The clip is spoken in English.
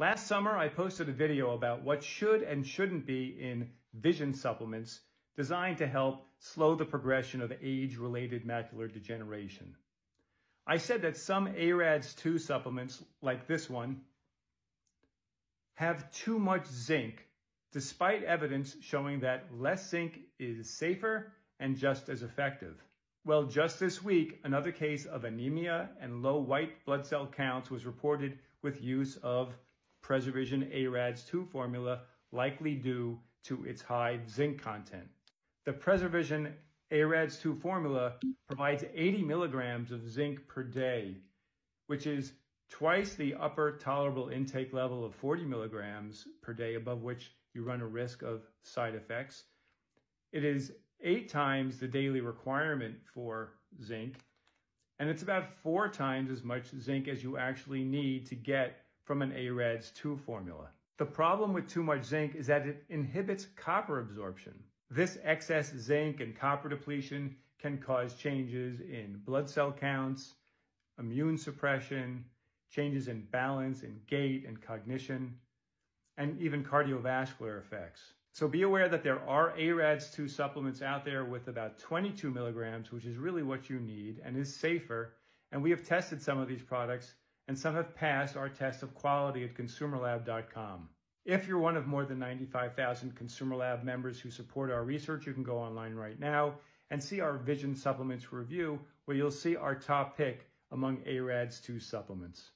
Last summer, I posted a video about what should and shouldn't be in vision supplements designed to help slow the progression of age-related macular degeneration. I said that some AREDS2 supplements, like this one, have too much zinc, despite evidence showing that less zinc is safer and just as effective. Well, just this week, another case of anemia and low white blood cell counts was reported with use of PreserVision AREDS2 formula, likely due to its high zinc content. The PreserVision AREDS2 formula provides 80 milligrams of zinc per day, which is twice the upper tolerable intake level of 40 milligrams per day, above which you run a risk of side effects. It is 8 times the daily requirement for zinc, and it's about 4 times as much zinc as you actually need to get from an AREDS2 formula. The problem with too much zinc is that it inhibits copper absorption. This excess zinc and copper depletion can cause changes in blood cell counts, immune suppression, changes in balance and gait and cognition, and even cardiovascular effects. So be aware that there are AREDS2 supplements out there with about 22 milligrams, which is really what you need and is safer. And we have tested some of these products, and some have passed our test of quality at ConsumerLab.com. If you're one of more than 95,000 ConsumerLab members who support our research, you can go online right now and see our Vision Supplements review, where you'll see our top pick among AREDS2 supplements.